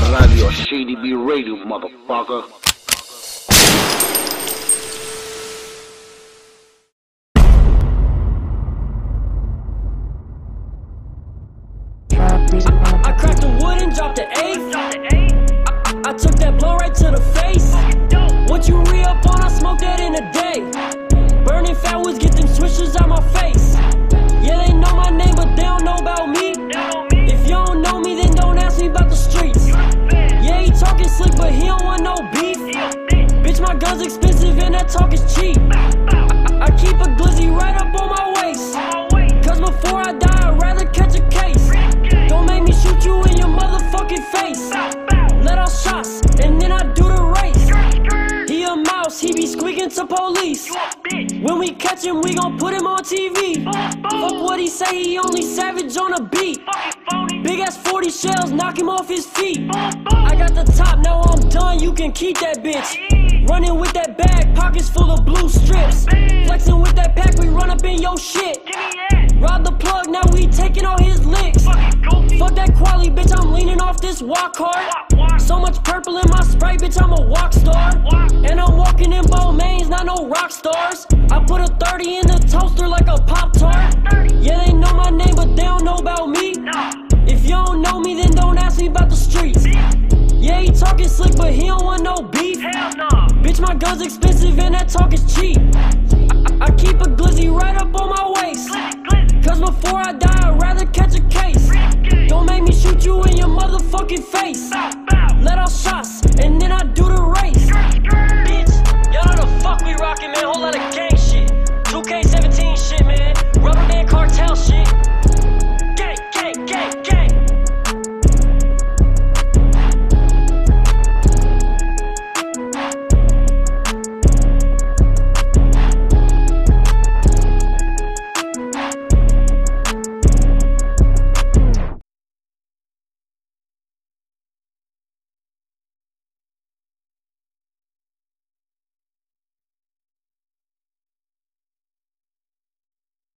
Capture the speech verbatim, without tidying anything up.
Sky Radio, Shady B Radio, motherfucker. I cracked the wood and dropped the eighth. I, I took that blow right to the face. What you re-up on, I smoked that in a day. Burning fat woods, get them switches out my face. Yeah, they know my name, but they don't know about me. If you don't know me, then don't ask me about the streets. Yeah, he talking slick, but he don't want no beef. Bitch, my gun's expensive and that talk is cheap. I, I keep a glizzy right up on my waist. Cause before I die, I'd rather catch a case. Don't make me shoot you in your motherfucking face. Let out shots, and then I do the race. He a mouse, he be squeaking to police. When we catch him, we gon' put him on T V. Fuck what he say, he only savage on a beat. Big ass forty shells, knock him off his feet. I got the top, now I'm done, you can keep that bitch. Running with that bag, pockets full of blue strips. Flexing with that pack, we run up in your shit. Rob the plug, now we taking all his licks. Fuck that quality, bitch, I'm leaning off this walk hard. So much purple in my Sprite, bitch, I'm a walk star. And I'm walking in Balmain's, not no rock stars. I put a thirty in the toaster like a Pop-Tart. Yeah, they know my name, but they don't know about me. If you don't know me, then don't ask me about the streets. Yeah, he talking slick, but he don't want no beef. Bitch, my gun's expensive and that talk is cheap. I, I keep a glizzy right up on my waist. Cause before I die, I'd rather catch a case. Don't make me shoot you in your motherfucking face. Let out shots, and then I do the